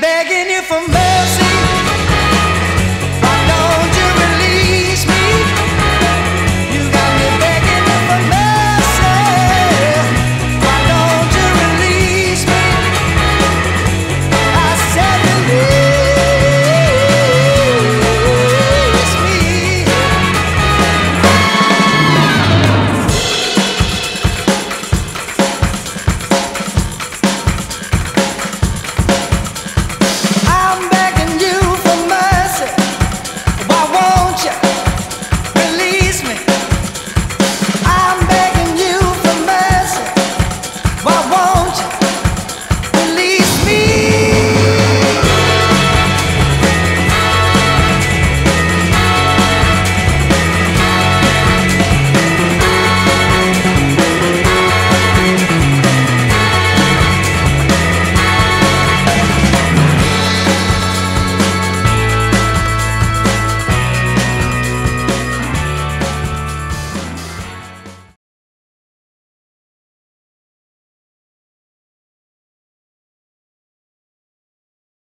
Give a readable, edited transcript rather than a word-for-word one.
begging you for mercy.